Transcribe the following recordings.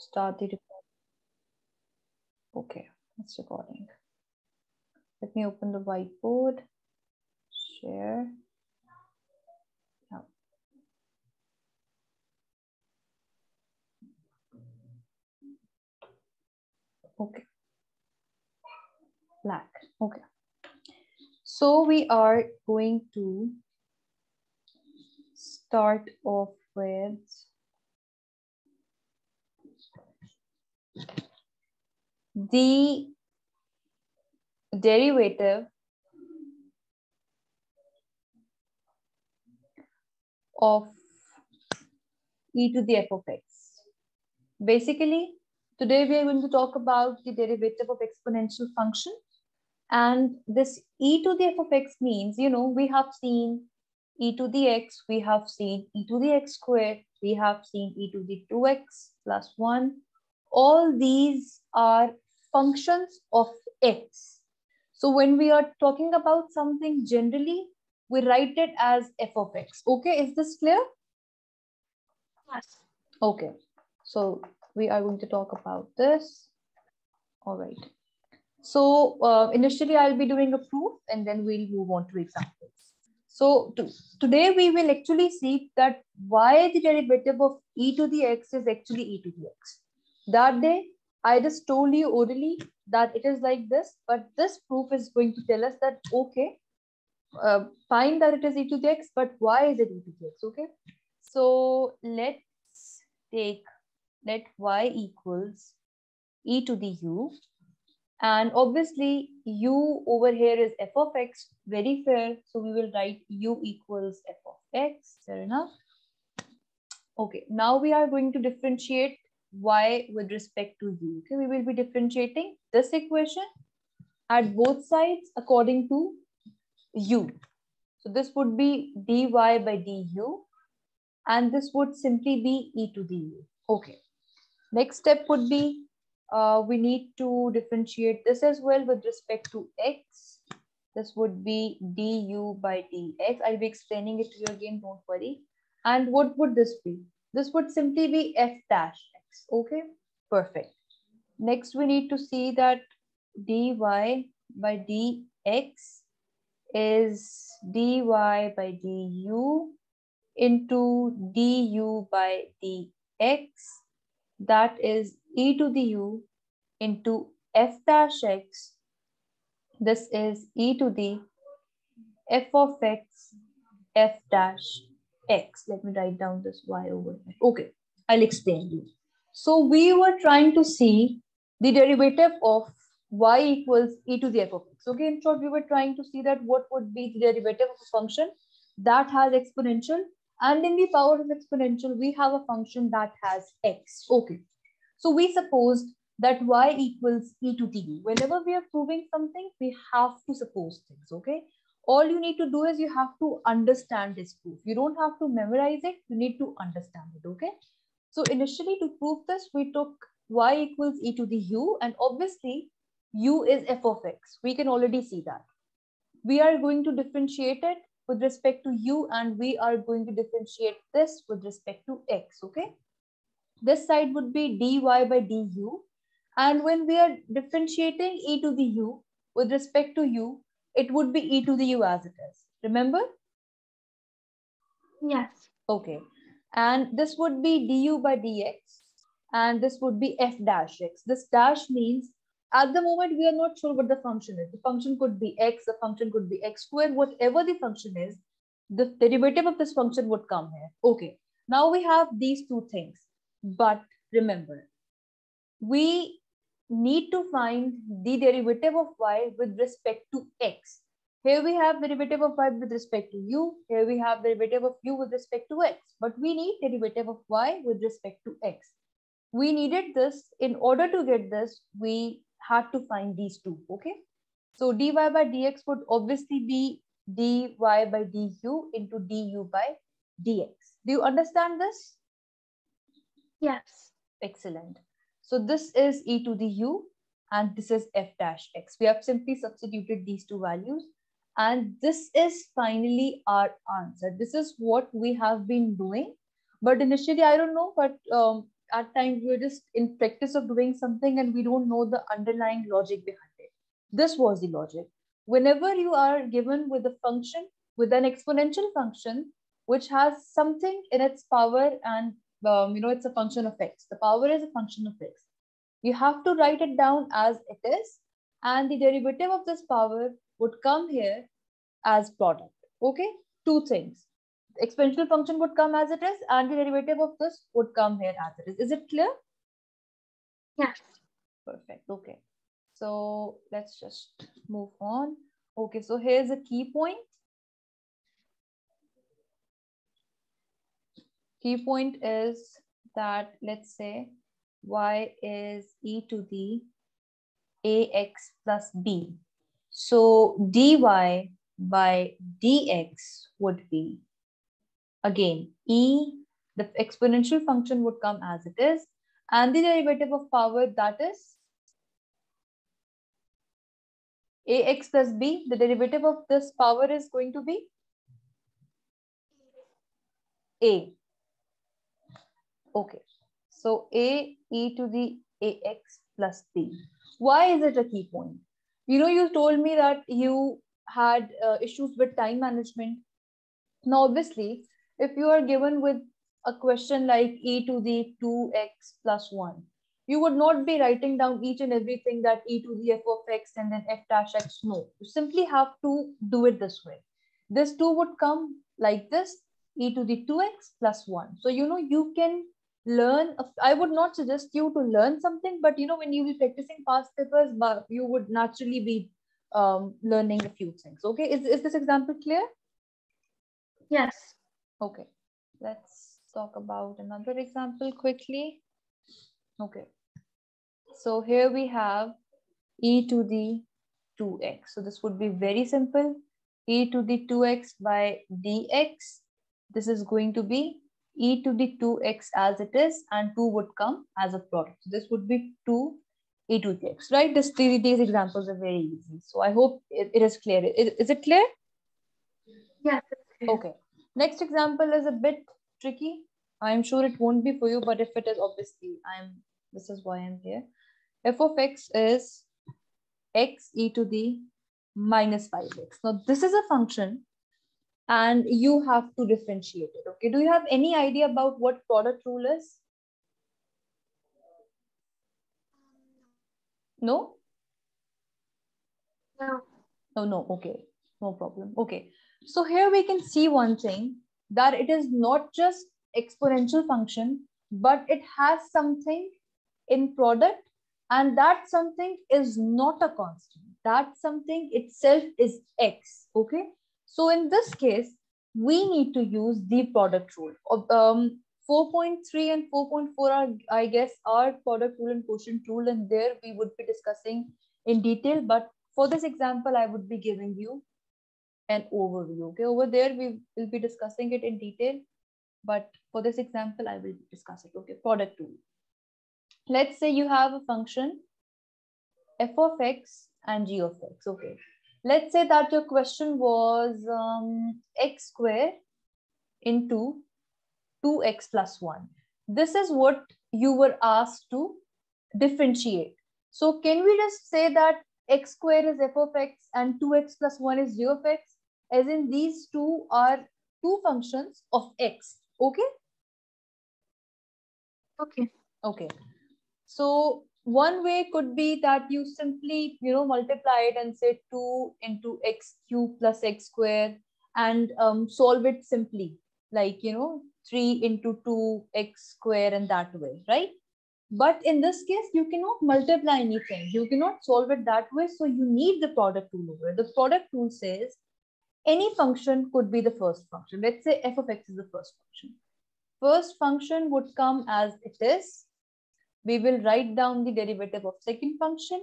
Start the recording. Okay, it's recording. Let me open the whiteboard. Share. Yeah. Okay. Black. Okay. So we are going to start off with the derivative of e to the f of x. Basically, today we are going to talk about the derivative of exponential function. And this e to the f of x means, you know, we have seen e to the x, we have seen e to the x squared, we have seen e to the 2x plus 1. All these are functions of x. So when we are talking about something generally, we write it as f of x. Okay, is this clear? Yes. Okay, so we are going to talk about this. All right. So initially I'll be doing a proof and then we'll move on to examples. So today we will actually see that why the derivative of e to the x is actually e to the x. That day, I just told you orally that it is like this, but this proof is going to tell us that, okay, fine that it is e to the x, but why is it e to the x, okay? So let's take, let y equals e to the u, and obviously u over here is f of x, very fair, so we will write u equals f of x, fair enough. Okay, now we are going to differentiate y with respect to u. Okay, we will be differentiating this equation at both sides according to u. So this would be dy by du, and this would simply be e to the u. Okay. Next step would be we need to differentiate this as well with respect to x. This would be du by dx. I'll be explaining it to you again. Don't worry. And what would this be? This would simply be f dash. Okay, perfect. Next, we need to see that dy by dx is dy by du into du by dx. That is e to the u into f dash x. This is e to the f of x, f dash x. Let me write down this y over here. Okay, I'll explain you. So we were trying to see the derivative of y equals e to the f of x. Okay, in short, we were trying to see that what would be the derivative of a function that has exponential, and in the power of exponential, we have a function that has x. Okay, so we supposed that y equals e to the u. Whenever we are proving something, we have to suppose things, okay? All you need to do is you have to understand this proof. You don't have to memorize it, you need to understand it, okay? So initially to prove this, we took y equals e to the u, and obviously u is f of x. We can already see that. We are going to differentiate it with respect to u, and we are going to differentiate this with respect to x, okay? This side would be dy by du, and when we are differentiating e to the u with respect to u, it would be e to the u as it is. Remember? Yes. Okay. And this would be du by dx, and this would be f dash x. This dash means at the moment we are not sure what the function is. The function could be x, the function could be x squared, whatever the function is, the derivative of this function would come here. Okay, now we have these two things. But remember, we need to find the derivative of y with respect to x. Here we have derivative of y with respect to u. Here we have derivative of u with respect to x. But we need derivative of y with respect to x. We needed this. In order to get this, we had to find these two, okay? So dy by dx would obviously be dy by du into du by dx. Do you understand this? Yes. Excellent. So this is e to the u, and this is f dash x. We have simply substituted these two values. And this is finally our answer. This is what we have been doing. But initially, I don't know, but at times we're just in practice of doing something and we don't know the underlying logic behind it. This was the logic. Whenever you are given with a function, with an exponential function, which has something in its power and it's a function of x. The power is a function of x. You have to write it down as it is, and the derivative of this power would come here as product. Okay, two things. The exponential function would come as it is, and the derivative of this would come here as it is. Is it clear? Yes. Perfect. Okay. So let's just move on. Okay, so here's a key point. Key point is that, let's say, y is e to the ax plus b. So dy by dx would be, again, the exponential function would come as it is, and the derivative of power, that is ax plus b. The derivative of this power is going to be a. Okay, so a e to the ax plus b. Why is it a key point? You told me that you had issues with time management. Now, obviously, if you are given with a question like e to the 2x plus 1, you would not be writing down each and everything that e to the f of x and then f dash x. No, you simply have to do it this way. This 2 would come like this, e to the 2x plus 1. So, you can learn. I would not suggest you to learn something, but when you will be practicing past papers, you would naturally be learning a few things. Okay, is this example clear? Yes. Okay, let's talk about another example quickly. Okay, so here we have e to the 2x. So this would be very simple. E to the 2x by dx. This is going to be e to the 2x as it is, and 2 would come as a product. So this would be 2 e to the x, right? These examples are very easy. So I hope it is clear. Is it clear? Yes. Okay. Next example is a bit tricky. I'm sure it won't be for you, but if it is, obviously, this is why I'm here. F of x is x e to the minus 5x. Now, this is a function, and you have to differentiate it, okay? Do you have any idea about what product rule is? No? No. Oh, no, okay, no problem, okay. So here we can see one thing, that it is not just exponential function, but it has something in product, and that something is not a constant. That something itself is x, okay? So in this case, we need to use the product rule. 4.3 and 4.4 are, I guess, our product rule and quotient rule, and there we would be discussing in detail. But for this example, I would be giving you an overview. Okay, over there we will be discussing it in detail. But for this example, I will discuss it. Okay, product rule. Let's say you have a function f of x and g of x. Okay. Let's say that your question was x squared into 2x plus 1. This is what you were asked to differentiate. So can we just say that x squared is f of x and 2x plus 1 is g of x? As in, these two are two functions of x. Okay? Okay. Okay. So one way could be that you simply, multiply it and say 2 into x cubed plus x squared, and solve it simply, like, 3 into 2x squared, and that way, right? But in this case, you cannot multiply anything. You cannot solve it that way. So you need the product rule over. The product rule says any function could be the first function. Let's say f of x is the first function. First function would come as it is. We will write down the derivative of second function,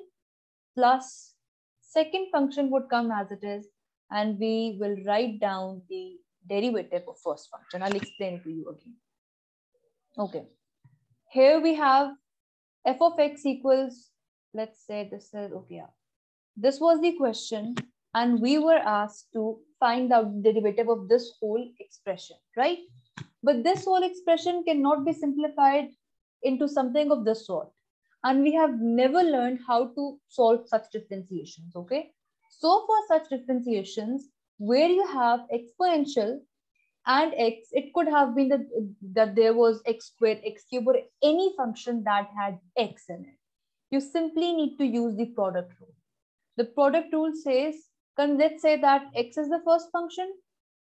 plus second function would come as it is, and we will write down the derivative of first function. I'll explain it to you again. Okay, here we have f of x equals, let's say this is, okay, yeah. This was the question, and we were asked to find out the derivative of this whole expression, right? But this whole expression cannot be simplified into something of this sort. And we have never learned how to solve such differentiations, okay? So for such differentiations, where you have exponential and x, it could have been that there was x squared, x cubed, or any function that had x in it. You simply need to use the product rule. The product rule says, let's say that x is the first function,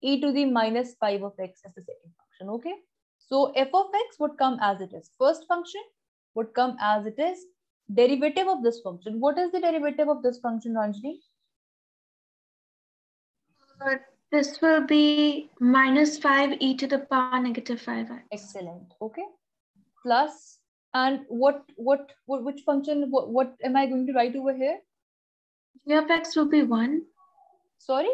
e to the minus 5 of x is the second function, okay? So f of x would come as it is. First function would come as it is. Derivative of this function. What is the derivative of this function, Ranjini? This will be minus 5 e to the power negative 5x. Excellent, okay. Plus, and which function, what am I going to write over here? G of x will be 1. Sorry?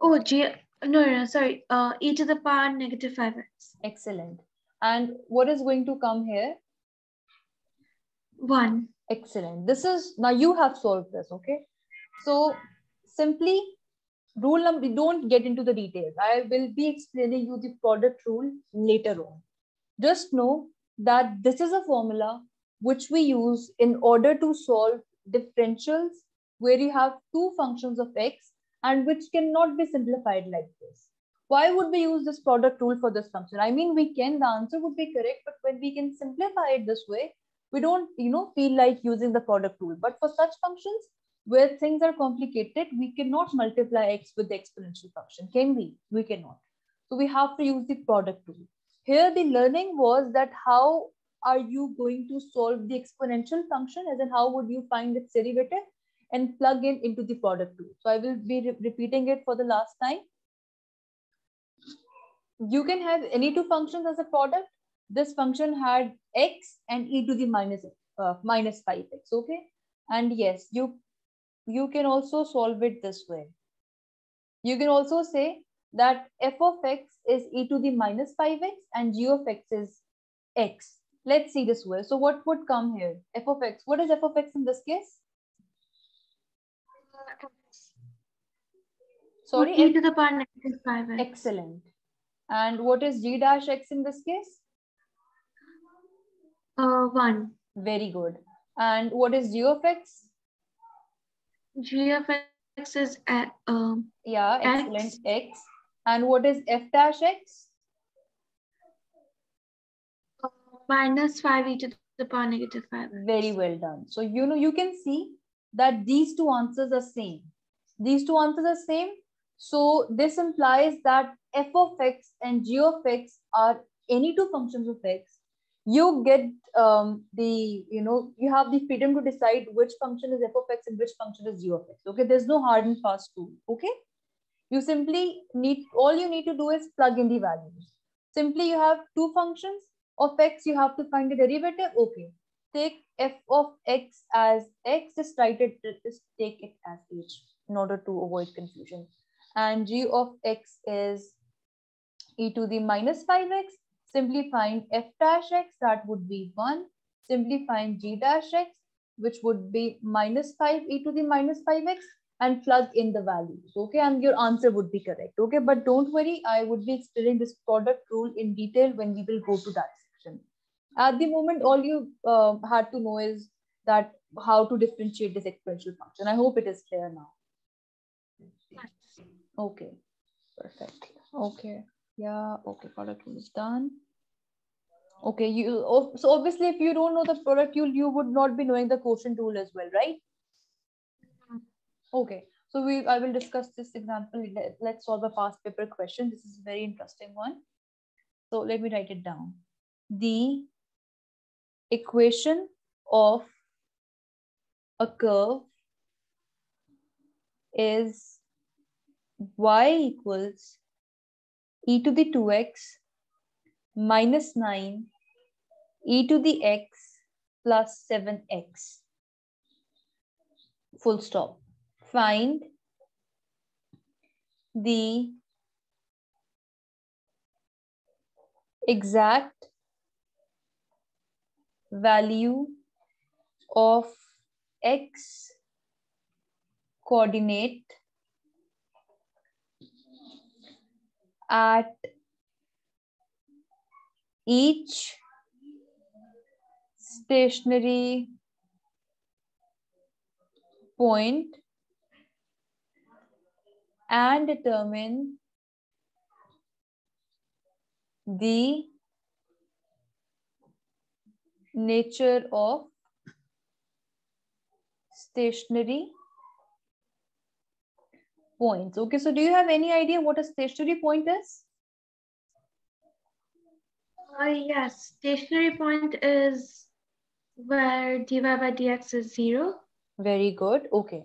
Oh, e to the power negative 5x. Excellent. And what is going to come here? 1. Excellent. This is, now you have solved this, okay? So simply rule number, don't get into the details. I will be explaining you the product rule later on. Just know that this is a formula which we use in order to solve differentials where you have two functions of x and which cannot be simplified like this. Why would we use this product rule for this function? I mean, we can, the answer would be correct, but when we can simplify it this way, we don't, feel like using the product rule. But for such functions where things are complicated, we cannot multiply x with the exponential function, can we? We cannot. So we have to use the product rule. Here the learning was that how are you going to solve the exponential function, as in how would you find its derivative, and plug in into the product rule. So I will be repeating it for the last time. You can have any two functions as a product. This function had x and e to the minus 5x, okay? And yes, you can also solve it this way. You can also say that f of x is e to the minus 5x and g of x is x. Let's see this way. So what would come here? F of x. What is f of x in this case? Sorry? E to the power negative 5x. Excellent. And what is g dash x in this case? 1. Very good. And what is g of x? G of x is excellent, x. And what is f dash x? Minus 5 e to the power negative 5. Very well done. So, you can see that these two answers are same. These two answers are same. So, this implies that f of x and g of x are any two functions of x. You get you have the freedom to decide which function is f of x and which function is g of x. Okay, there's no hard and fast rule. Okay, you simply all you need to do is plug in the values. Simply, you have two functions of x, you have to find the derivative. Okay, take f of x as x, just take it as h in order to avoid confusion. And g of x is e to the minus 5x. Simply find f dash x, that would be 1. Simply find g dash x, which would be minus 5 e to the minus 5x, and plug in the values, okay? And your answer would be correct, okay? But don't worry, I would be explaining this product rule in detail when we will go to that section. At the moment, all you had to know is that how to differentiate this exponential function. I hope it is clear now. Okay, perfect. Okay. Yeah, okay, product rule is done. Okay, so obviously if you don't know the product rule, you would not be knowing the quotient rule as well, right? Okay, so I will discuss this example. Let's solve a past paper question. This is a very interesting one. So let me write it down. The equation of a curve is y equals e to the 2x minus 9 e to the x plus 7x. Full stop. Find the exact value of x coordinate at each stationary point and determine the nature of stationary points. Okay, so do you have any idea what a stationary point is? Yes, stationary point is where dy by dx is 0. Very good. Okay.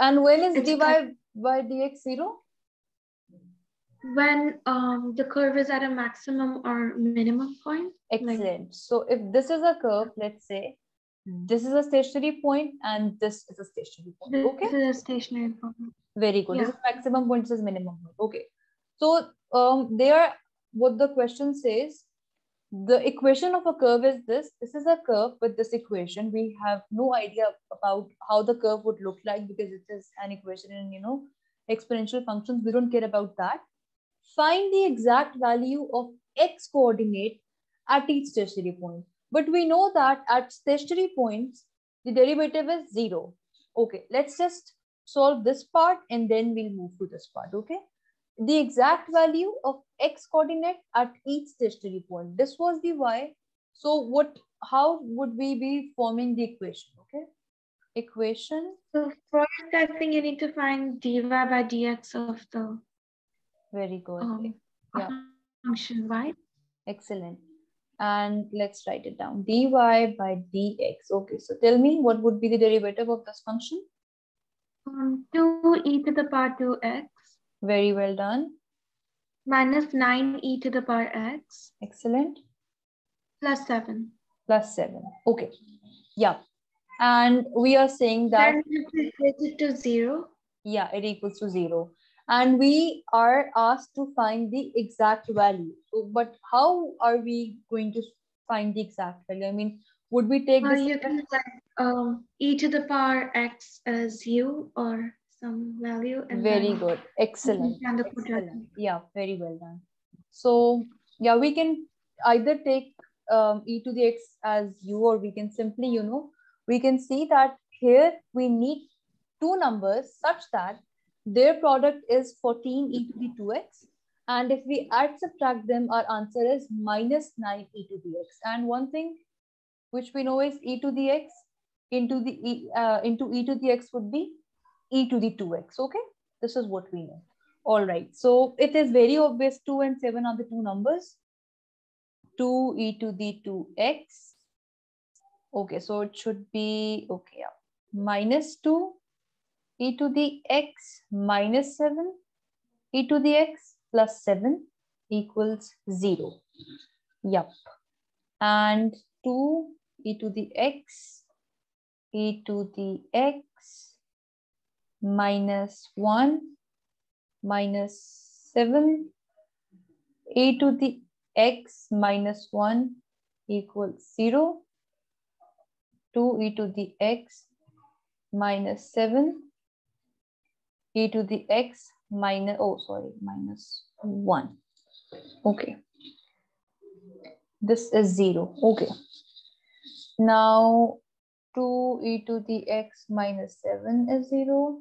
And when is dy by dx 0? When the curve is at a maximum or minimum point. Excellent. Like, so if this is a curve, let's say this is a stationary point and this is a stationary point. Okay. This is a stationary point. Very good. Yeah. This is maximum point, this is minimum point. Okay. So there, what the question says, the equation of a curve is this. This is a curve with this equation. We have no idea about how the curve would look like because it is an equation in, you know, exponential functions. We don't care about that. Find the exact value of x coordinate at each stationary point. But we know that at stationary points, the derivative is 0. Okay, let's just solve this part and then we'll move to this part, okay? The exact value of x coordinate at each stationary point. This was the y. So what? How would we be forming the equation, okay? Equation. So first, I think you need to find dy by dx of the... Very good. Yeah. Function y. Excellent. And let's write it down. Dy by dx. Okay, so tell me what would be the derivative of this function? 2e to the power 2x. Very well done. Minus 9e to the power x. Excellent. Plus 7. Plus 7. Okay. Yeah. And we are saying that... And it equals to 0. Yeah, it equals to 0. And we are asked to find the exact value. So, but how are we going to find the exact value? I mean, would we take this... You can like, e to the power x as u or some value. And very good. Excellent. And excellent. Yeah, very well done. So, yeah, we can either take e to the x as u or we can simply, you know, we can see that here we need two numbers such that their product is 14 e to the 2x. And if we add, subtract them, our answer is minus 9 e to the x. And one thing which we know is e to the x into e to the x would be e to the 2x. Okay, this is what we know. All right, so it is very obvious 2 and 7 are the two numbers. 2 e to the 2x. Okay, so it should be, okay, yeah, minus 2. E to the x minus 7, e to the x plus 7 equals 0. Yep. And 2 e to the x minus 1 minus 7, e to the x minus 1 equals 0. 2 e to the x minus 7. E to the x minus, oh, sorry, minus 1. Okay. This is 0. Okay. Now, 2 e to the x minus 7 is 0.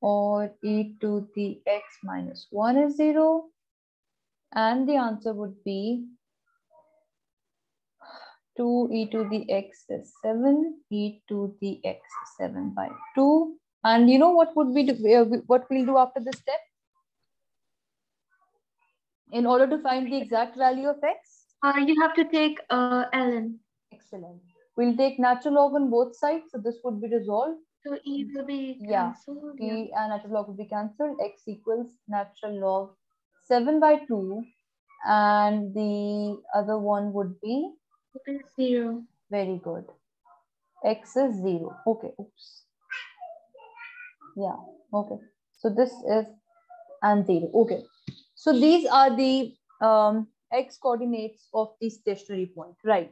Or e to the x minus 1 is 0. And the answer would be 2 e to the x is 7. E to the x is 7 by 2. And you know what would we do, what we'll do after this step? In order to find the exact value of x? You have to take ln. Excellent. We'll take natural log on both sides. So this would be resolved. So e will be cancelled. Yeah, e and natural log will be cancelled. X equals natural log 7 by 2. And the other one would be? 0. Very good. X is 0. Okay. Oops. Yeah, okay. So this is and 0. Okay. So these are the x coordinates of the stationary point, right?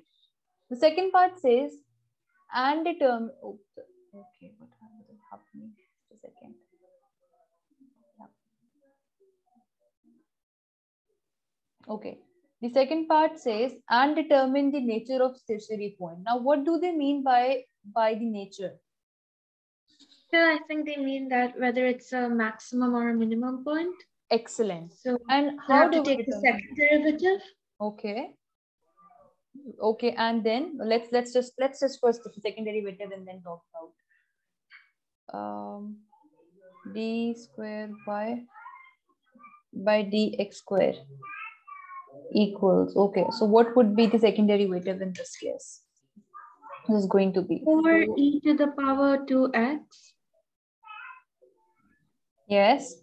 The second part says, and determine. Oh, okay, what is happening? Just a second. Yeah. Okay. The second part says, and determine the nature of tertiary point. Now, what do they mean by the nature? Yeah, I think they mean that whether it's a maximum or a minimum point. Excellent. So, and how do we take the second derivative? Okay. Okay, and then let's just first take the second derivative and then talk about d square by dx square equals, okay, so what would be the second derivative in this case? This is going to be 4e to the power 2x. Yes.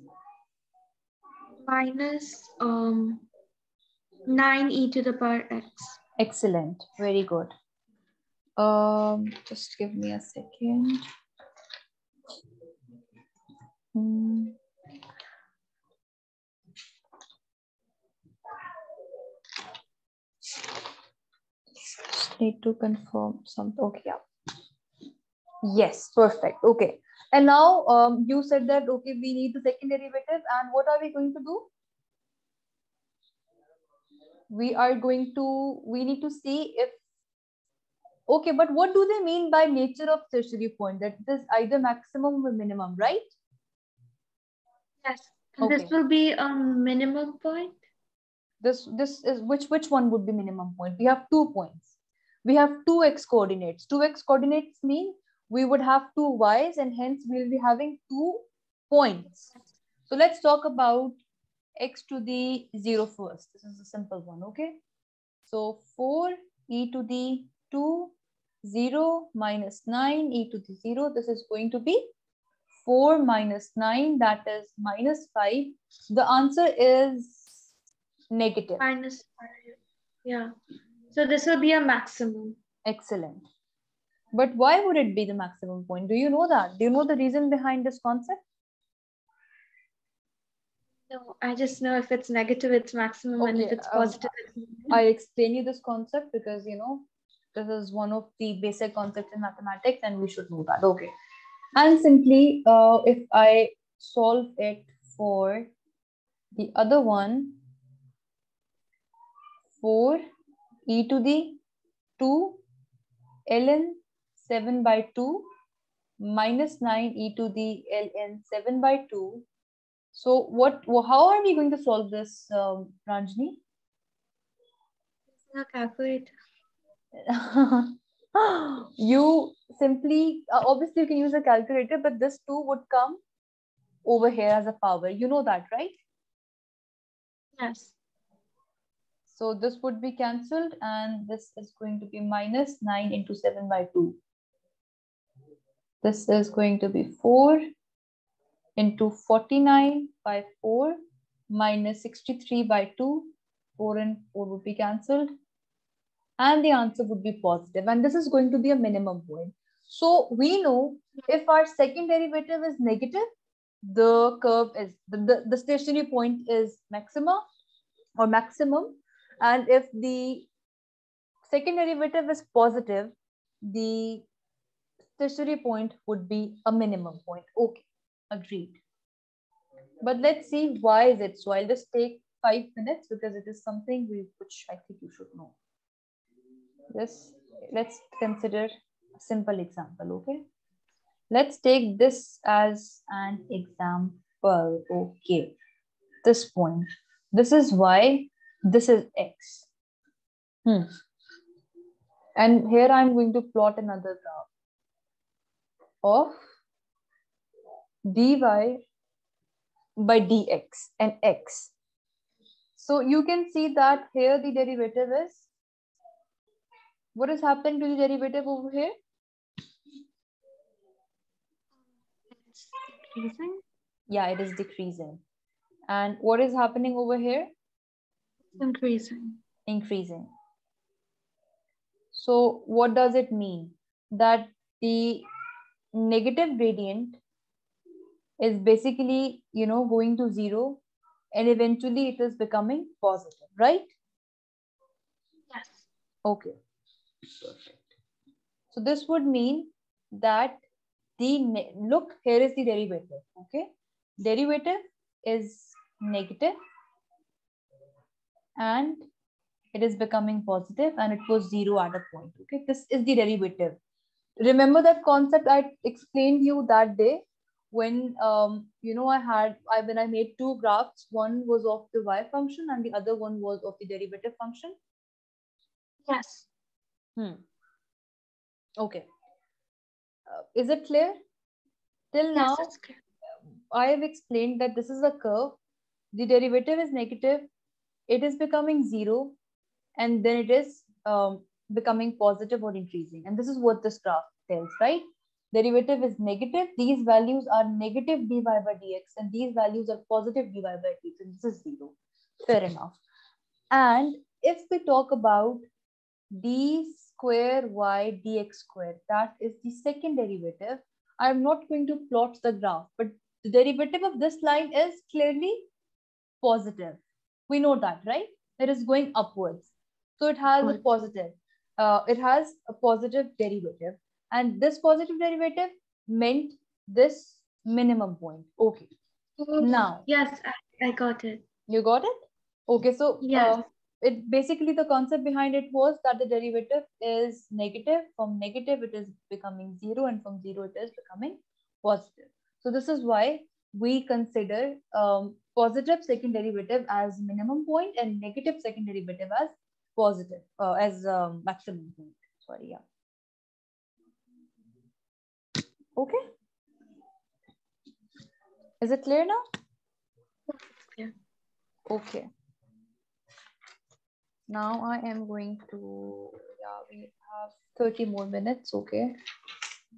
Minus 9e to the power x. Excellent. Very good. Just give me a second. Just need to confirm something. Okay. Yeah. Yes. Perfect. Okay. And now you said that, okay, we need the second derivative, and what are we going to do? We need to see if, okay, but what do they mean by nature of tertiary point? That this either maximum or minimum, right? Yes, okay. This will be a minimum point. This is, which one would be minimum point? We have 2 points. We have 2x coordinates. 2x coordinates mean we would have 2 y's, and hence we'll be having 2 points. So let's talk about x to the 0 first. This is a simple one, okay? So 4e to the 2, 0 minus 9e to the 0. This is going to be 4 minus 9, that is minus 5. The answer is negative. Minus 5, yeah. So this will be a maximum. Excellent. But why would it be the maximum point? Do you know that? Do you know the reason behind this concept? No, I just know if it's negative, it's maximum, okay, and if it's positive, it's minimum. I'll explain you this concept because, you know, this is one of the basic concepts in mathematics and we should know that. Okay. And simply, if I solve it for the other one, 4e to the 2 ln 7 by 2 minus 9e to the ln 7 by 2. So how are we going to solve this, Ranjini? Using a calculator. You simply, obviously you can use a calculator, but this 2 would come over here as a power. You know that, right? Yes. So this would be cancelled, and this is going to be minus 9 into 7 by 2. This is going to be 4 into 49 by 4 minus 63 by 2. 4 and 4 would be cancelled, and the answer would be positive, and this is going to be a minimum point. So we know if our second derivative is negative, the curve is, the stationary point is maxima or maximum, and if the second derivative is positive, the tertiary point would be a minimum point. Okay. Agreed. But let's see why is it. So I'll just take 5 minutes because it is something which I think you should know. Let's consider a simple example, okay? Let's take this as an example, okay? This point. This is y, this is x. And here I'm going to plot another graph of dy by dx and x. So you can see that here the derivative is, what has happened to the derivative over here? It's decreasing. Yeah, it is decreasing. And what is happening over here? Increasing. Increasing. So what does it mean? That the negative gradient is basically, you know, going to 0, and eventually it is becoming positive, right? Yes. Okay. Perfect. So this would mean that the, look, here is the derivative, okay? Derivative is negative, and it is becoming positive, and it was 0 at a point. Okay, this is the derivative. Remember that concept I explained you that day when I made two graphs. One was of the y function, and the other one was of the derivative function. Yes. Okay. Is it clear? Till now, yes, I have explained that this is a curve. The derivative is negative. It is becoming 0, and then it is becoming positive or increasing. And this is what this graph tells, right? Derivative is negative. These values are negative dy by dx, and these values are positive dy by dx, and this is 0. Fair enough. And if we talk about d square y dx square, that is the second derivative. I'm not going to plot the graph, but the derivative of this line is clearly positive. We know that, right? It is going upwards. So it has a positive, derivative, and this positive derivative meant this minimum point. Okay. Now. Yes, I got it. You got it? Okay. So yes. It basically, the concept behind it was that the derivative is negative. From negative, it is becoming 0, and from 0, it is becoming positive. So this is why we consider positive second derivative as minimum point and negative second derivative as positive, maximum point. Sorry, yeah. Okay. Is it clear now? Yeah. Okay. Now I am going to, we have 30 more minutes, okay.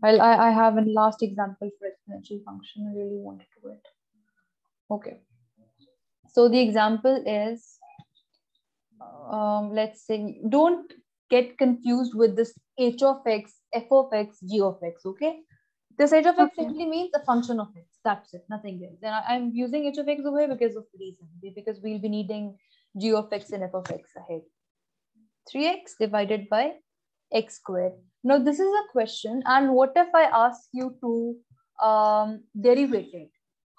I have a last example for exponential function. I really want to do it. Okay. So the example is, let's say, don't get confused with this h of x, f of x, g of x, okay. This h of x simply means a function of x, that's it, nothing else. And I'm using h of x over here because of reason, because we'll be needing g of x and f of x ahead. 3x divided by x squared. Now this is a question, and what if I ask you to derivate it?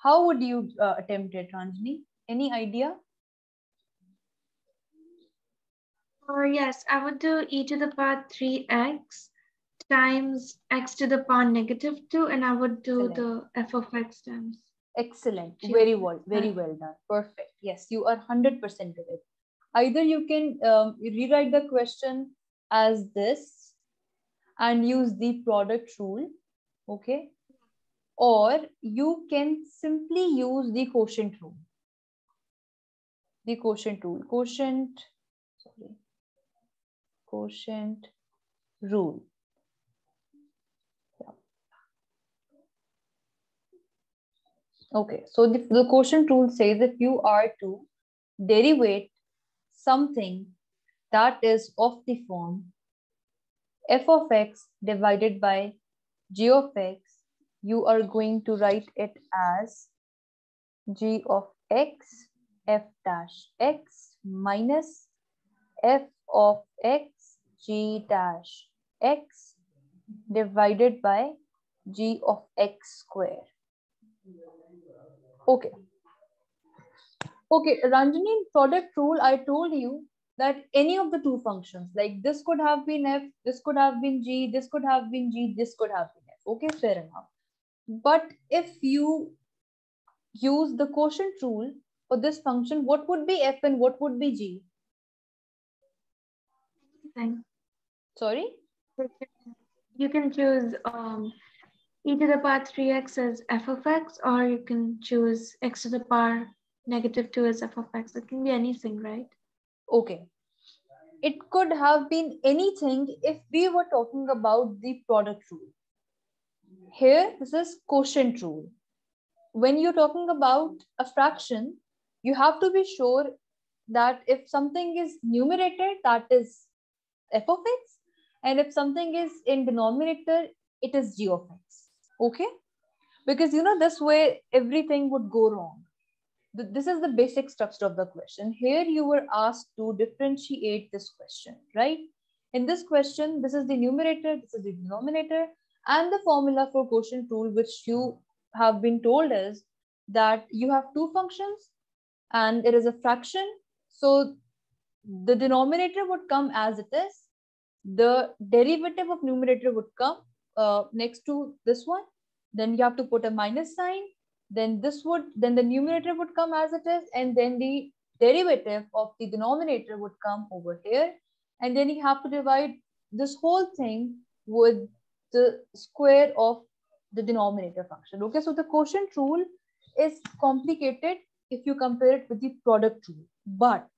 How would you attempt it, Ranjini? Any idea? Yes, I would do e to the power 3x times x to the power negative 2, and I would do the f of x times. Excellent. Very well. Very well done. Perfect. Yes, you are 100% of it. Either you can rewrite the question as this and use the product rule, okay? Or you can simply use the quotient rule. The quotient rule. Quotient rule. Okay, so the quotient rule says if you are to derivate something that is of the form f of x divided by g of x, you are going to write it as g of x f dash x minus f of x g dash x divided by g of x square. Okay. Okay, Ranjini, product rule, I told you that any of the two functions, like this could have been f, this could have been g, this could have been g, this could have been f. Okay, fair enough. But if you use the quotient rule for this function, what would be f and what would be g? Anything. Sorry? You can choose e to the power 3x as f of x, or you can choose x to the power negative 2 as f of x. It can be anything, right? Okay. It could have been anything if we were talking about the product rule. Here, this is quotient rule. When you're talking about a fraction, you have to be sure that if something is numerator, that is f of x, and if something is in denominator, it is g of x. Okay, because you know this way everything would go wrong. This is the basic structure of the question. Here you were asked to differentiate this question, right? In this question, this is the numerator, this is the denominator, and the formula for quotient rule, which you have been told is that you have two functions and it is a fraction. So the denominator would come as it is. The derivative of numerator would come next to this one. Then you have to put a minus sign. Then this would, then the numerator would come as it is, and then the derivative of the denominator would come over here. And then you have to divide this whole thing with the square of the denominator function. Okay, so the quotient rule is complicated if you compare it with the product rule, but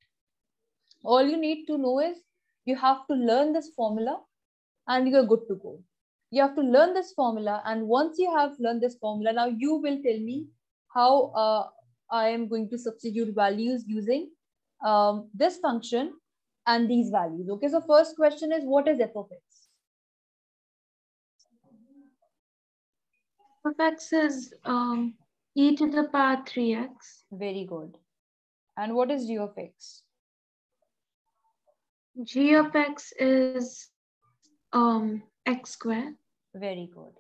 all you need to know is you have to learn this formula and you're good to go. You have to learn this formula, and once you have learned this formula, now you will tell me how I am going to substitute values using this function and these values. Okay, so first question is, what is f of x? F of x is e to the power 3x. Very good. And what is g of x? G of x is x squared. Very good.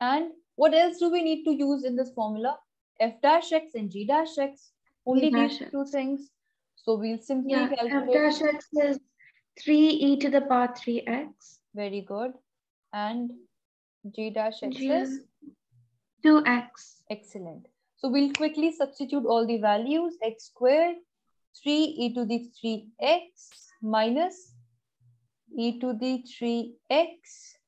And what else do we need to use in this formula? F dash x and g dash x. Only these two things. So we'll simply calculate. F dash x is 3e to the power 3x. Very good. And g dash x is 2x. Excellent. So we'll quickly substitute all the values. X squared, 3e to the 3x minus e to the 3x,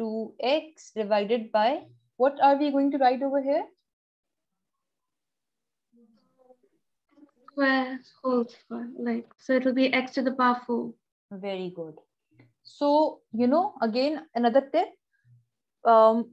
2x divided by, what are we going to write over here? Square whole square, like, so it will be x to the power 4. Very good. So, you know, again, another tip,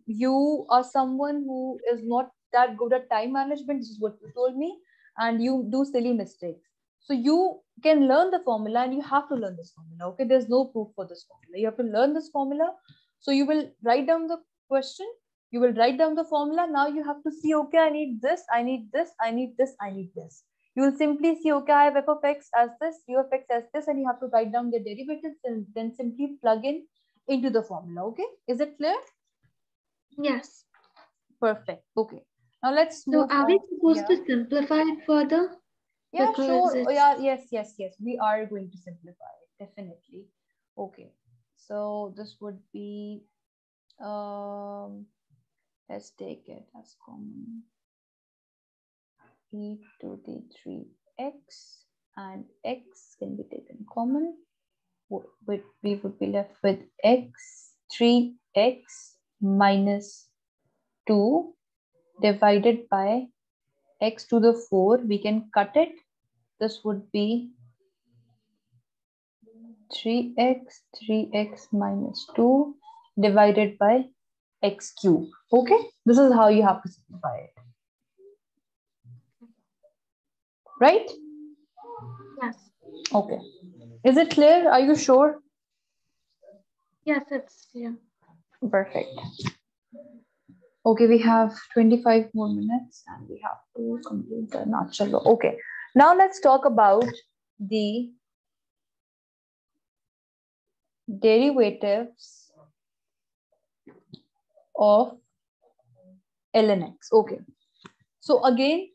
you are someone who is not that good at time management. This is what you told me, and you do silly mistakes. So you can learn the formula, and you have to learn this formula. Okay, there's no proof for this formula. You have to learn this formula. So you will write down the question. You will write down the formula. Now you have to see, okay, I need this, I need this, I need this, I need this. You will simply see, okay, I have f of x as this, u of x as this, and you have to write down the derivatives and then simply plug in into the formula. Okay, is it clear? Yes. Perfect. Okay. Now let's move on. We supposed to simplify it further? Yeah, because sure. Yes. We are going to simplify it, definitely. Okay. So this would be, let's take it as common. E to the 3x and x can be taken common. We would be left with x, 3x minus 2 divided by x to the 4. We can cut it. This would be 3x minus 2 divided by x cube. Okay, this is how you have to simplify it. Right? Yes. Okay. Is it clear? Are you sure? Yes, it's clear. Yeah. Perfect. Okay, we have 25 more minutes and we have to complete the natural. Okay, now let's talk about the derivatives of ln x. Okay, so again,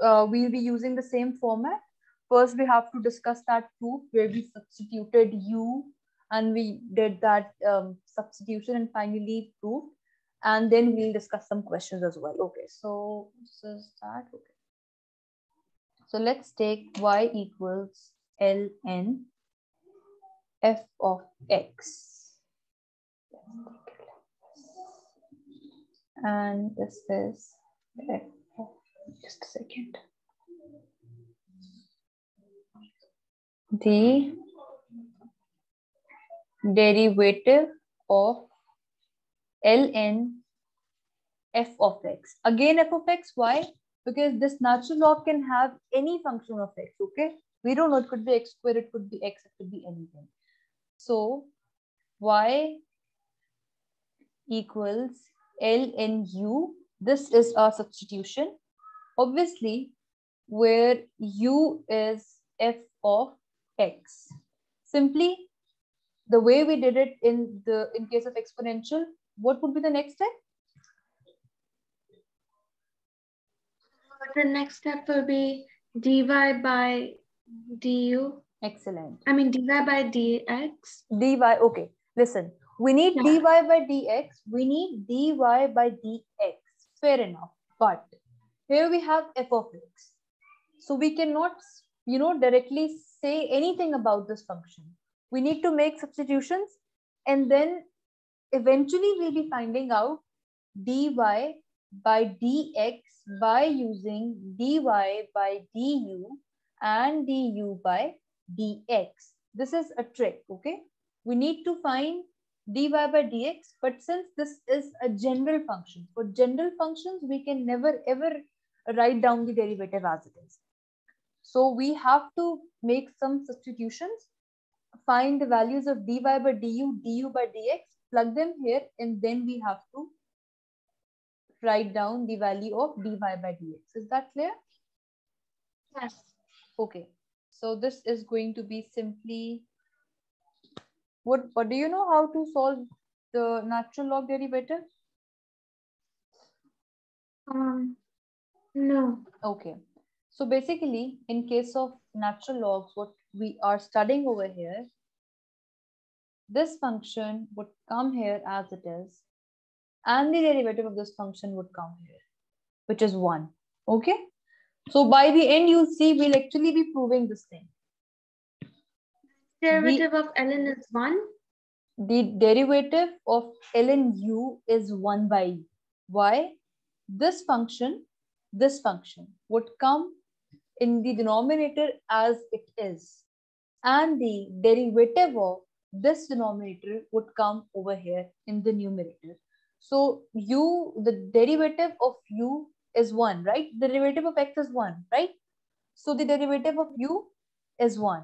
we'll be using the same format. First, we have to discuss that proof where we substituted u and we did that substitution and finally proof. And then we'll discuss some questions as well. Okay, so this is that. Okay. So let's take y equals ln f of x. And this is f. Just a second. The derivative of ln f of x. Again, f of x, why? Because this natural log can have any function of x, okay? We don't know, it could be x squared, it could be x, it could be anything. So, y equals ln u. This is our substitution. Obviously, where u is f of x. Simply, the way we did it in case of exponential, what would be the next step? The next step will be dy by du. Excellent. I mean, dy by dx. Dy, okay. Listen, we need dy by dx. We need dy by dx. Fair enough. But here we have f of x. So we cannot, you know, directly say anything about this function. We need to make substitutions. And then eventually we'll be finding out dy by dx by using dy by du and du by dx. This is a trick, okay? We need to find dy by dx, but since this is a general function, for general functions, we can never ever write down the derivative as it is. So we have to make some substitutions, find the values of dy by du, du by dx, plug them here, and then we have to write down the value of dy by dx. Is that clear? Yes. Okay. So this is going to be simply, what do you know how to solve the natural log derivative? No. Okay. So basically, in case of natural logs, what we are studying over here, this function would come here as it is, and the derivative of this function would come here, which is 1. Okay? So by the end, you'll see we'll actually be proving this thing. Derivative of ln is 1? The derivative of ln u is 1 by u. Why? This function would come in the denominator as it is. And the derivative of this denominator would come over here in the numerator. So u, the derivative of u is 1, right? The derivative of x is 1, right? So the derivative of u is 1.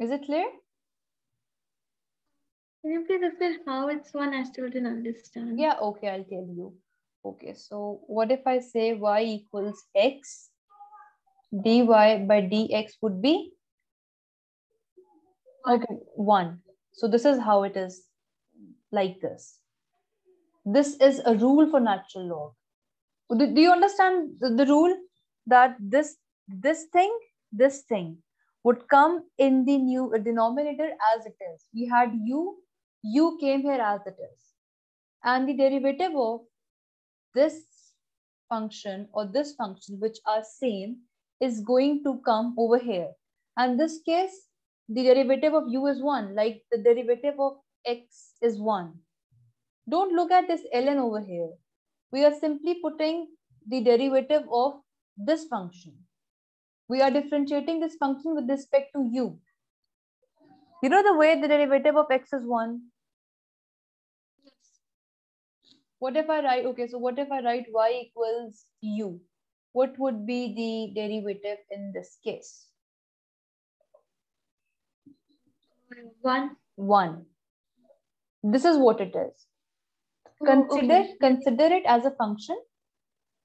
Is it clear? Can you please explain how it's 1? I still didn't understand. Yeah, okay, I'll tell you. Okay, so what if I say y equals x? Dy by dx would be? Okay, 1. So this is how it is, like this. This is a rule for natural log. Do you understand the rule that this thing would come in the new denominator as it is? We had u came here as it is. And the derivative of this function or this function, which are same, is going to come over here. And this case, the derivative of u is 1, like the derivative of x is 1. Don't look at this ln over here. We are simply putting the derivative of this function. We are differentiating this function with respect to u. You know the way the derivative of x is 1? Yes. What if I write, okay, so what if I write y equals u? What would be the derivative in this case? 1. This is what it is. Consider it as a function,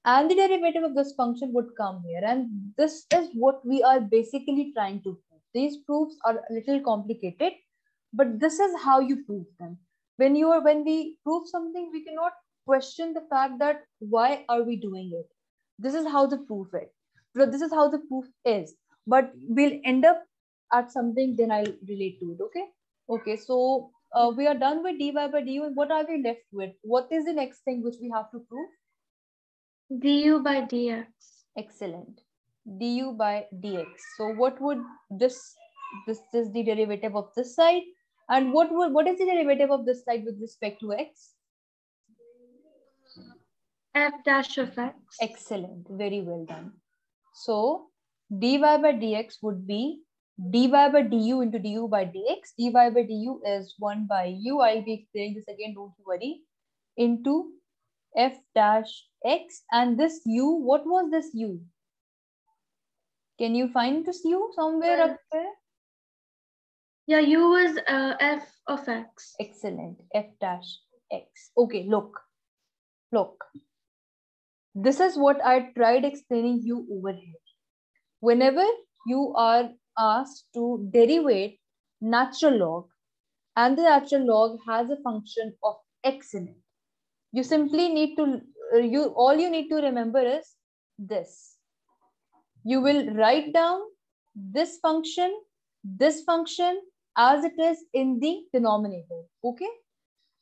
and the derivative of this function would come here. And this is what we are basically trying to prove. These proofs are a little complicated, but this is how you prove them. When we prove something, we cannot question the fact that why are we doing it. This is how the proof is. This is how the proof is. But we'll end up at something, then I'll relate to it, okay? Okay, so we are done with dy by du, and what are we left with? What is the next thing which we have to prove? Du by dx. Excellent. Du by dx. So what would this is the derivative of this side, and what is the derivative of this side with respect to x? F dash of x. Excellent. Very well done. So dy by dx would be dy by du into du by dx. Dy by du is 1 by u. I'll be explaining this again, don't you worry. Into f dash x. And this u, what was this u? Can you find this u somewhere up there? Yeah, u was f of x. Excellent. F dash x. Okay, look. This is what I tried explaining you over here. Whenever you are asked to derivate natural log, and the natural log has a function of x in it, you simply need to, all you need to remember is this. you will write down this function as it is in the denominator, okay?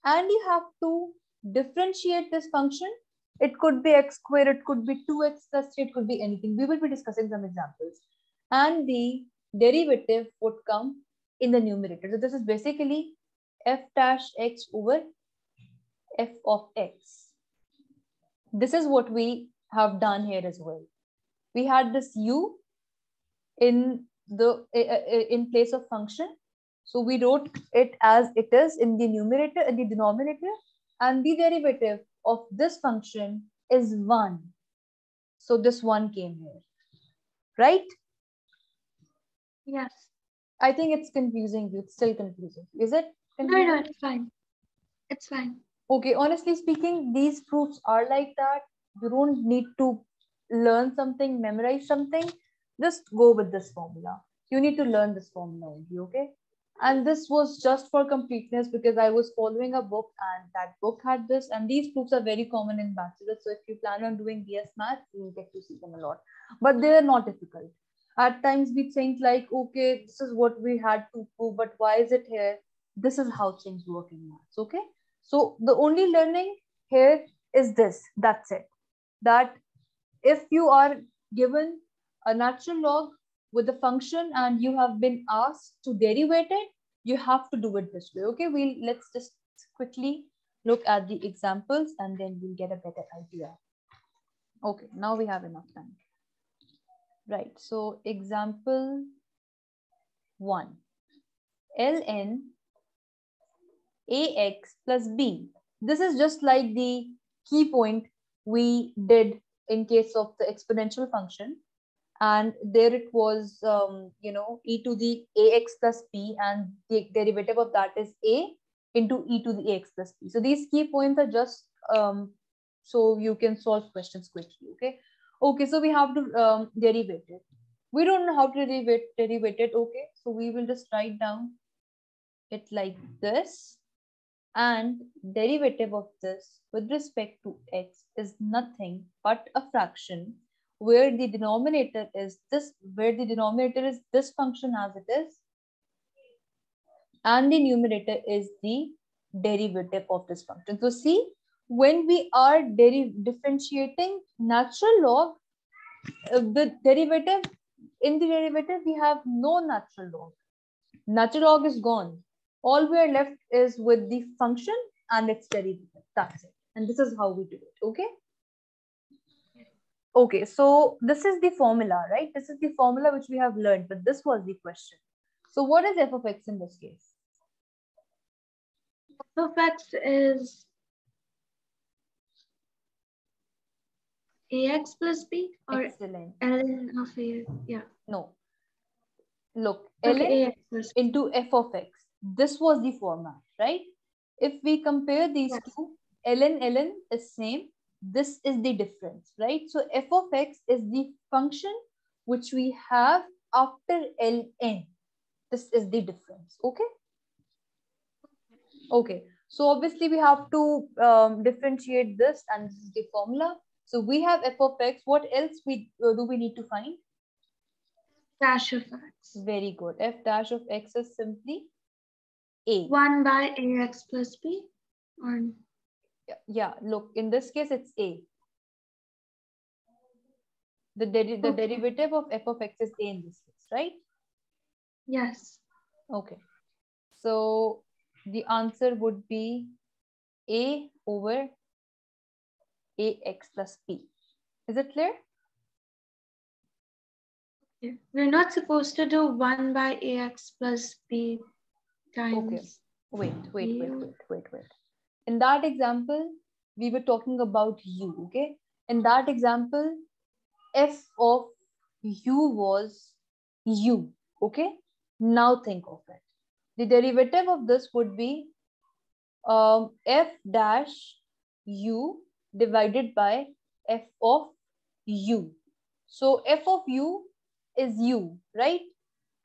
And you have to differentiate this function. It could be x squared, it could be 2x plus 3, it could be anything. We will be discussing some examples. And the derivative would come in the numerator. So this is basically f dash x over f of x. This is what we have done here as well. We had this u in place of function. So we wrote it as it is in the numerator and the denominator, and the derivative of this function is 1. So this 1 came here, right? Yes. I think it's confusing you. It's still confusing. Is it confusing? No, it's fine. It's fine. Okay, honestly speaking, these proofs are like that. You don't need to learn something, memorize something. Just go with this formula. You need to learn this formula only, okay? And this was just for completeness because I was following a book and that book had this, and these proofs are very common in bachelor's. So if you plan on doing BS math, you'll get to see them a lot, but they are not difficult. At times we think like, okay, this is what we had to prove, but why is it here? This is how things work in maths, okay? So the only learning here is this, that's it. That if you are given a natural log with the function and you have been asked to derivate it, you have to do it this way, okay? Let's just quickly look at the examples and then we'll get a better idea. Okay, now we have enough time. Right, so example 1. Ln ax plus b. This is just like the key point we did in case of the exponential function. And there it was, you know, e to the ax plus b, and the derivative of that is a into e to the ax plus b. So these key points are just so you can solve questions quickly, okay? Okay, so we have to derivate it. We don't know how to derivate it, okay? So we will just write down it like this. And derivative of this with respect to x is nothing but a fraction where the denominator is this, where the denominator is this function as it is, and the numerator is the derivative of this function. So see, when we are differentiating natural log, the derivative, in the derivative, we have no natural log. Natural log is gone. All we are left is with the function and its derivative. That's it. And this is how we do it, okay? Okay, so this is the formula, right? This is the formula which we have learned, but this was the question. So what is f of x in this case? F of x is ax plus b or ln of a, yeah. No, look, ln into f of x. This was the format, right? If we compare these two, ln is same. This is the difference, right? So f of x is the function which we have after ln. This is the difference, okay? Okay, so obviously we have to differentiate this, and this is the formula. So we have f of x. What else do we need to find? Dash of x. Very good. F dash of x is simply a. 1 by ax plus b or... Yeah, look, in this case, it's a. The derivative of f of x is a in this case, right? Yes. Okay. So the answer would be a over ax plus b. Is it clear? Yeah. We're not supposed to do 1 by ax plus b times. Okay. Wait. In that example, we were talking about u, okay? In that example, f of u was u, okay? Now think of it. The derivative of this would be f dash u divided by f of u. So f of u is u, right?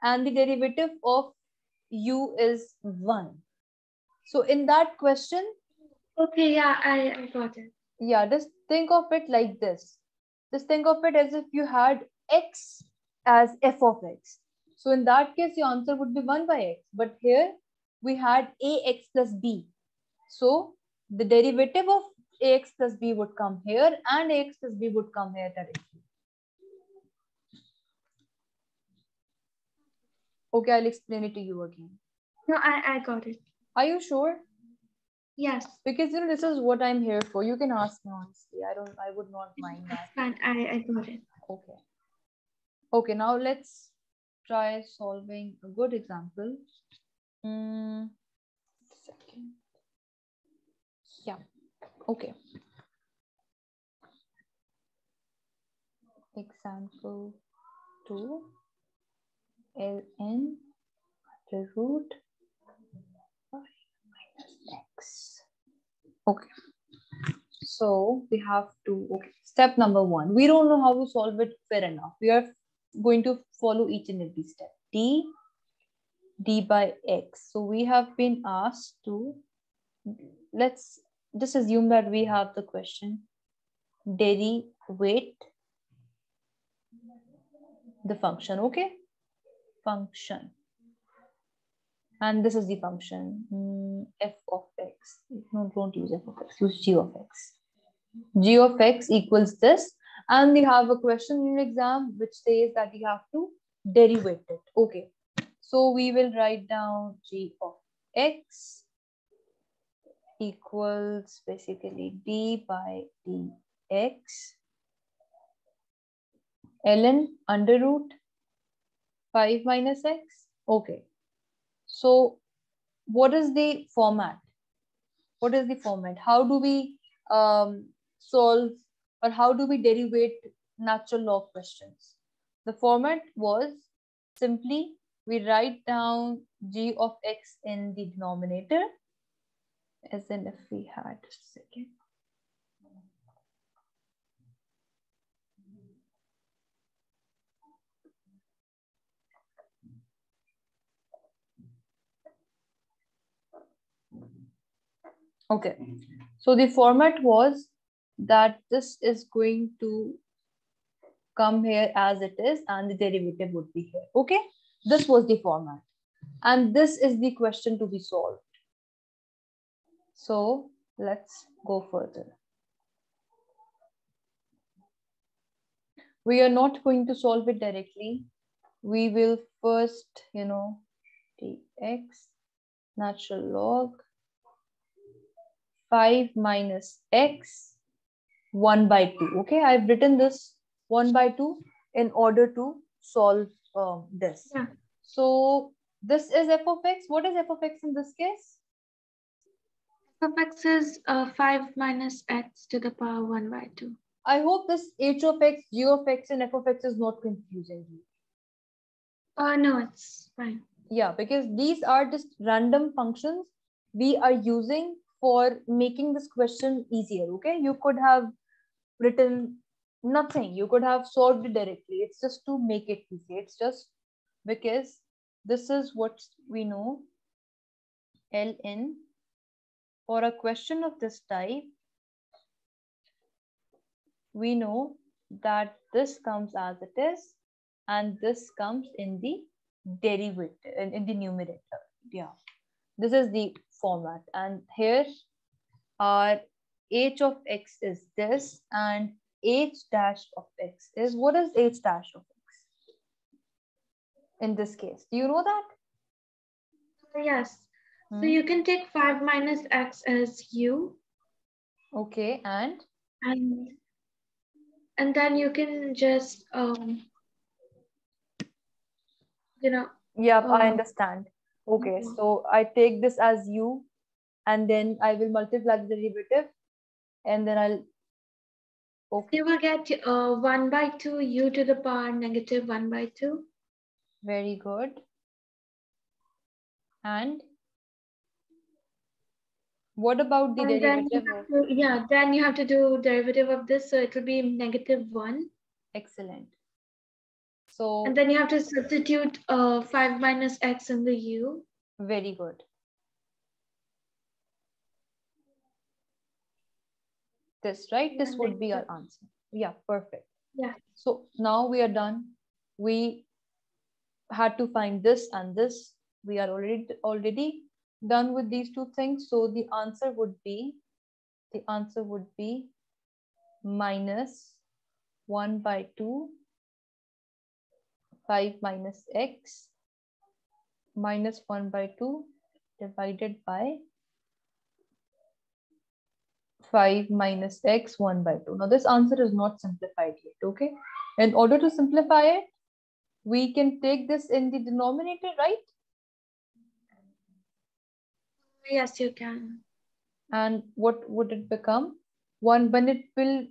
And the derivative of u is 1. So in that question, okay, yeah, I got it. Yeah, just think of it like this. Just think of it as if you had x as f of x. So in that case, the answer would be 1 by x. But here we had ax plus b. So the derivative of ax plus b would come here and ax plus b would come here directly. Okay, I'll explain it to you again. No, I got it. Are you sure? Yes. Because you know, this is what I'm here for. You can ask me honestly. I would not mind that. Fine, I got it. Okay. Okay, now let's try solving a good example. Second. Yeah. Okay. Example 2. Ln the root 5 minus x. Okay. So we have to, okay. Step number 1. We don't know how to solve it, fair enough. We are going to follow each and every step. D by x. So we have been asked to, let's just assume that we have the question, derivate the function, okay? Function, and this is the function f of x. No, don't use f of x, use g of x. G of x equals this, and we have a question in an exam which says that we have to derivate it. Okay, so we will write down g of x equals basically d by dx ln under root 5 minus x. Okay, so what is the format? What is the format? How do we solve, or how do we derivate natural law questions? The format was simply we write down g of x in the denominator, as in if we had a second. Okay, so the format was that this is going to come here as it is and the derivative would be here, okay? This was the format and this is the question to be solved. So let's go further. We are not going to solve it directly. We will first, you know, dx, natural log, 5 minus x, 1 by 2. Okay, I've written this 1 by 2 in order to solve this. Yeah. So this is f of x. What is f of x in this case? F of x is 5 minus x to the power 1 by 2. I hope this h of x, g of x and f of x is not confusing you. No, it's fine. Yeah, because these are just random functions we are using for making this question easier, okay? You could have written nothing. You could have solved it directly. It's just to make it easy. It's just because this is what we know. Ln, for a question of this type, we know that this comes as it is and this comes in the derivative, in the numerator, yeah. This is the format, and here our h of x is this and h dash of x is, what is h dash of x in this case? Do you know that? Yes. So you can take 5 minus x as u. Okay, and then you can just you know. Yeah, I understand. Okay, so I take this as u and then I will multiply the derivative and then I'll, okay. You will get 1 by 2 u to the power negative 1 by 2. Very good. And what about the derivative? Then to, yeah, then you have to do derivative of this. So it will be negative 1. Excellent. So, and then you have to substitute 5 minus x in the u. Very good. This, right? This would be our answer. Yeah, perfect. Yeah. So now we are done. We had to find this and this. We are already done with these two things. So the answer would be minus 1 by 2, 5 minus x, minus 1 by 2 divided by 5 minus x, 1 by 2. Now this answer is not simplified yet, okay? In order to simplify it, we can take this in the denominator, right? Yes, you can. And what would it become? When it will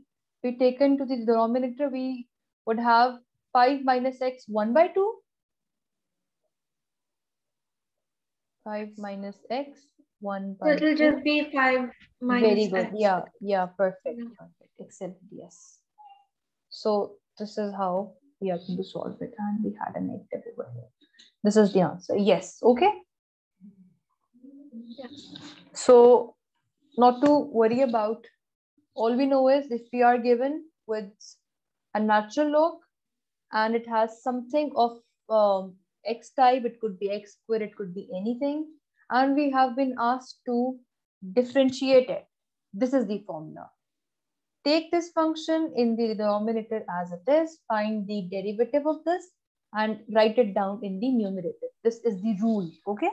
be taken to the denominator, we would have 5 minus x, 1 by 2. 5 minus x, 1 by 2. It will just be 5 minus x. Very good. Yeah, yeah, perfect. Perfect. Excellent. Yes. So this is how we are going to solve it. And we had an 8 everywhere. This is the answer. Yes. Okay. Yes. So not to worry about, all we know is if we are given with a natural log and it has something of x type, it could be x squared, it could be anything, and we have been asked to differentiate it, this is the formula. Take this function in the denominator as it is, find the derivative of this and write it down in the numerator. This is the rule, okay?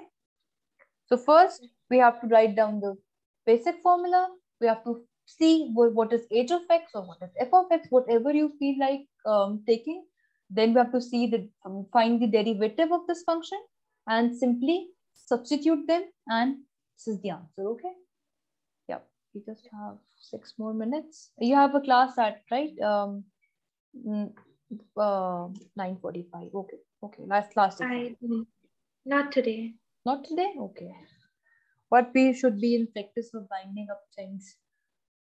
So first we have to write down the basic formula. We have to see what is h of x or what is f of x, whatever you feel like taking. Then we have to see find the derivative of this function and simply substitute them, and this is the answer, okay? Yeah, we just have 6 more minutes. You have a class at, right? 9:45, okay. Okay, last class. Not today. Not today? Okay. But we should be in practice of binding up things.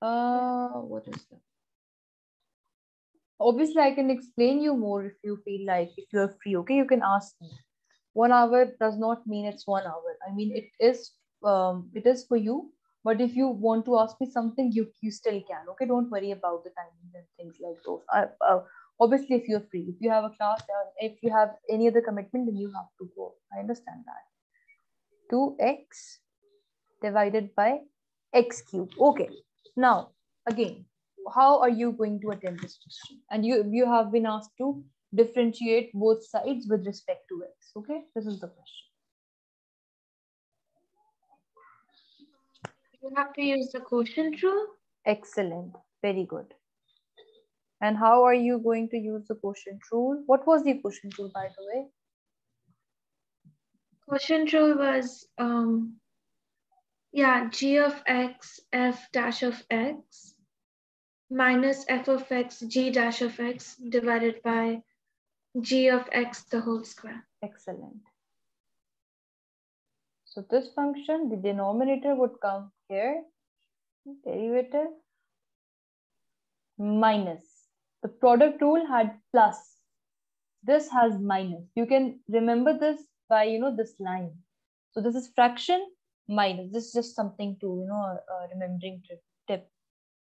What is that? Obviously, I can explain you more if you feel like, if you're free, okay? You can ask me. 1 hour does not mean it's 1 hour. I mean, it is for you, but if you want to ask me something, you still can, okay? Don't worry about the timings and things like those. Obviously, if you're free, if you have a class, if you have any other commitment, then you have to go. I understand that. 2x divided by x cubed. Okay. Now, again, how are you going to attempt this question? And you have been asked to differentiate both sides with respect to x. Okay, this is the question. You have to use the quotient rule. Excellent. Very good. And how are you going to use the quotient rule? What was the quotient rule, by the way? Quotient rule was, g of x, f dash of x, minus f of x, g dash of x, divided by g of x, the whole square. Excellent. So this function, the denominator would come here, derivative, minus. The product rule had plus. This has minus. You can remember this by, this line. So this is fraction minus. This is just something to, remembering tip.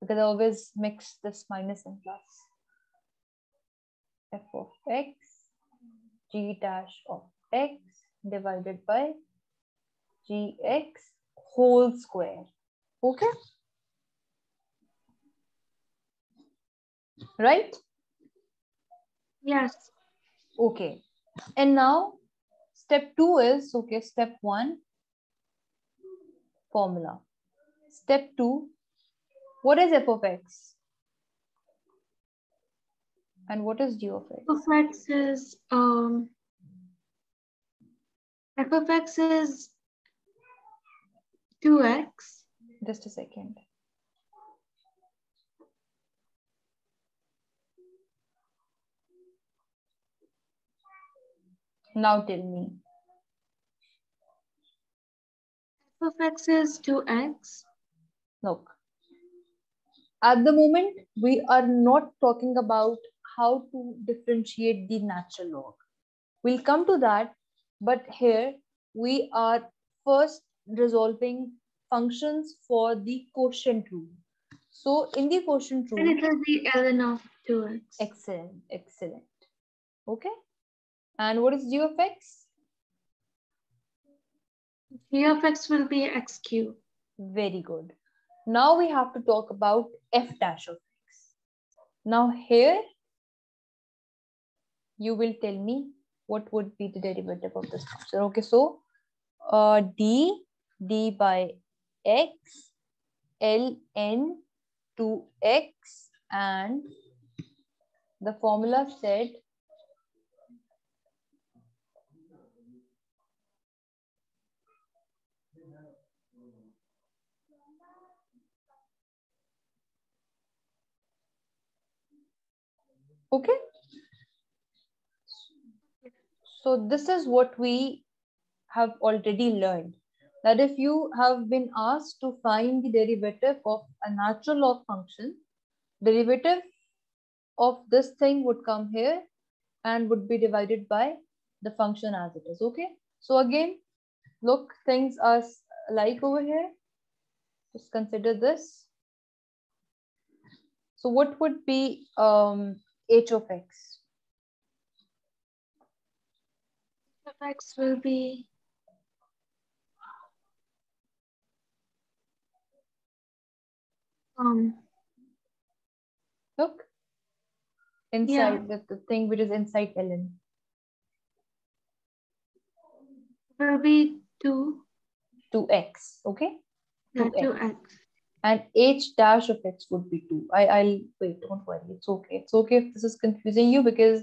Because I always mix this minus and plus. F of x, g dash of x, divided by gx whole square. Okay? Right? Yes. Okay. And now, step 2 is, okay, step 1, formula. Step 2, what is f of x? And what is g of x? F of x is 2x. Just a second. Now tell me. F of x is 2x. Look, at the moment, we are not talking about how to differentiate the natural log. We'll come to that, but here we are first resolving functions for the quotient rule. So in the quotient rule, and it will be ln of 2x. Excellent, excellent. Okay. And what is g of x? G of x will be x cubed. Very good. Now we have to talk about f dash of x. Now here, you will tell me what would be the derivative of this function. Okay, so d by x, ln 2x, and the formula said okay. So this is what we have already learned, that if you have been asked to find the derivative of a natural log function, derivative of this thing would come here and would be divided by the function as it is. Okay. So again, look, things are like over here. Just consider this. So what would be h of x? X will be look inside, yeah, the thing which is inside ln will be 2x. Okay, 2x, and h dash of x would be 2. I'll wait, don't worry, it's okay. It's okay if this is confusing you, because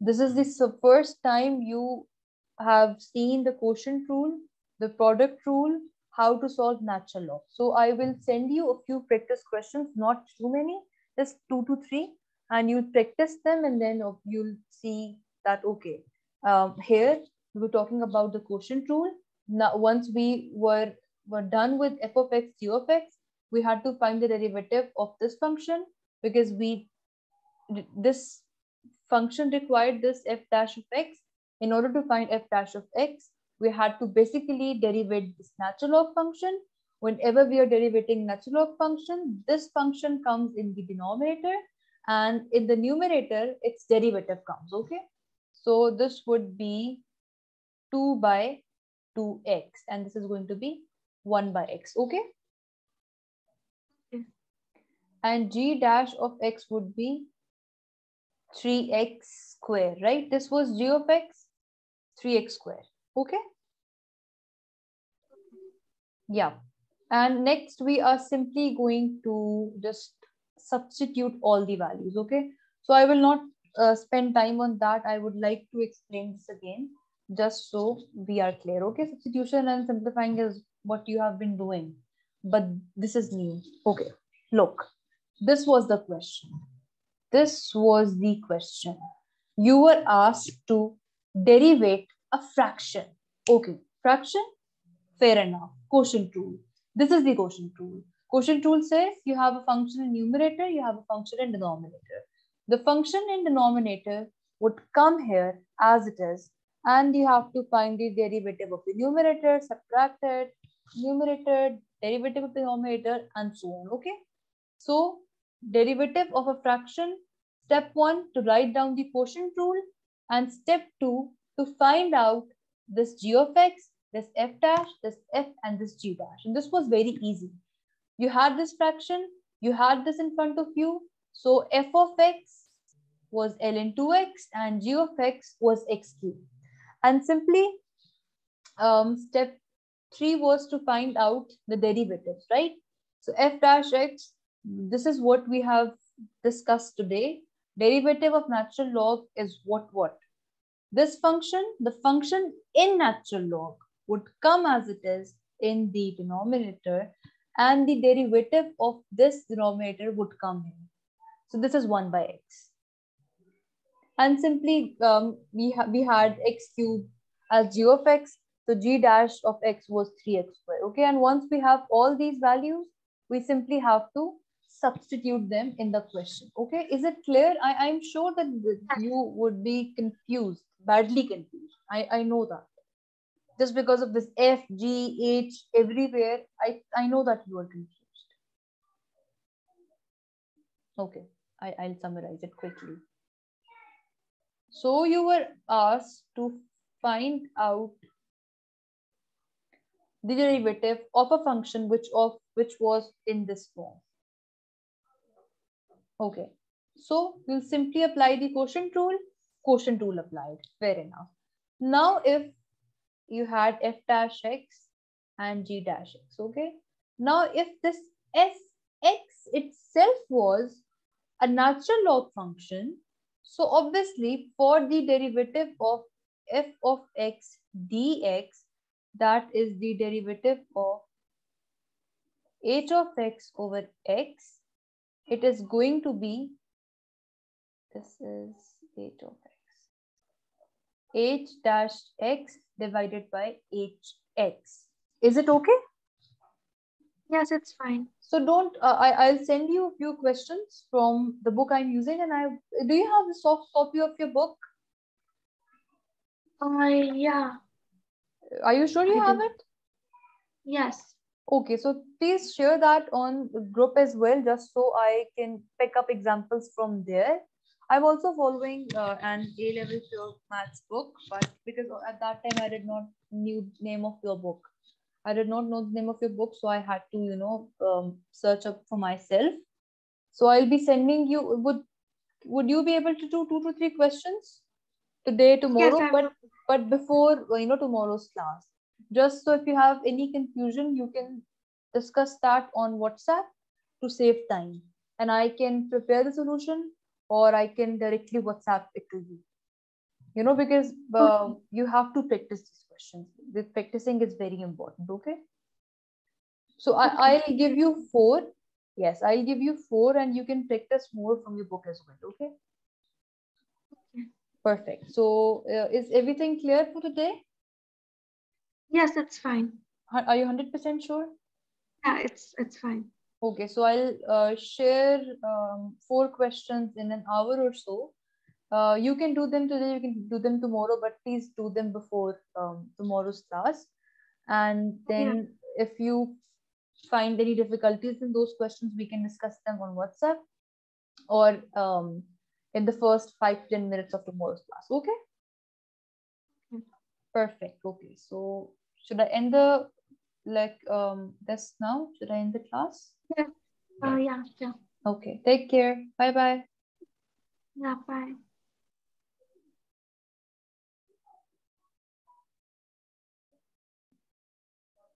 this is the first time you have seen the quotient rule, the product rule, how to solve natural log. So I will send you a few practice questions, not too many, just 2 to 3, and you'll practice them, and then you'll see that, okay, here we were talking about the quotient rule. Now, once we were done with f of x, g of x, we had to find the derivative of this function, because this function required this f dash of x. In order to find f dash of x, we had to basically derivate this natural log function. Whenever we are derivating natural log function, this function comes in the denominator, and in the numerator, its derivative comes, okay? So this would be 2 by 2x, and this is going to be 1 by x, okay? Okay. And g dash of x would be 3x square, right? This was g of x. 3x square. Okay. Yeah. And next we are simply going to just substitute all the values. Okay. So I will not spend time on that. I would like to explain this again, just so we are clear. Okay. Substitution and simplifying is what you have been doing, but this is new. Okay. Look, this was the question. This was the question. You were asked to derivate a fraction. Okay, fraction, fair enough. Quotient rule. This is the quotient rule. Quotient rule says you have a function in numerator, you have a function in denominator. The function in denominator would come here as it is, and you have to find the derivative of the numerator, subtract it, numerator, derivative of the denominator, and so on. Okay, so derivative of a fraction, step 1, to write down the quotient rule, and step 2, to find out this g of x, this f dash, this f, and this g dash. And this was very easy. You had this fraction, you had this in front of you. So f of x was ln 2x and g of x was x cubed. And simply step 3 was to find out the derivatives, right? So f dash x, this is what we have discussed today. Derivative of natural log is what? This function, the function in natural log would come as it is in the denominator, and the derivative of this denominator would come in. So this is 1 by x. And simply we had x cubed as g of x, so g dash of x was 3x squared. Okay, and once we have all these values, we simply have to substitute them in the question. Okay, is it clear? I'm sure that you would be confused, badly confused. I know that. Just because of this f, g, h everywhere, I know that you are confused. Okay, I'll summarize it quickly. So you were asked to find out the derivative of a function which was in this form. Okay, so we'll simply apply the quotient rule applied, fair enough. Now if you had f dash x and g dash x, okay. Now if this Sx itself was a natural log function, so obviously for the derivative of f of x dx, that is the derivative of h of x over x, it is going to be, this is h of x, h dash x divided by hx. Is it okay? Yes, it's fine. So don't, I'll send you a few questions from the book I'm using, and do you have a soft copy of your book? Yeah. Are you sure you have it? Yes. Okay, so please share that on the group as well, just so I can pick up examples from there. I'm also following an A-level pure maths book, but because at that time I did not know the name of your book. So I had to, you know, search up for myself. So I'll be sending you, would you be able to do 2 to 3 questions today, tomorrow? Yes, but before, you know, tomorrow's class, just so if you have any confusion, you can discuss that on WhatsApp to save time, and I can prepare the solution, or I can directly WhatsApp it to you, you know, because you have to practice these questions. The practicing is very important, okay? So I'll give you 4. Yes, I'll give you 4, and you can practice more from your book as well, okay? Perfect. So is everything clear for today? Yes, that's fine. Are you 100% sure? Yeah, it's fine. Okay, so I'll share 4 questions in an hour or so. You can do them today, you can do them tomorrow, but please do them before tomorrow's class. And then if you find any difficulties in those questions, we can discuss them on WhatsApp or in the first 5-10 minutes of tomorrow's class, okay? Okay. Perfect, okay. So should I end the, this now? Should I end the class? Yeah, yeah. Okay, take care. Bye-bye. Yeah, bye.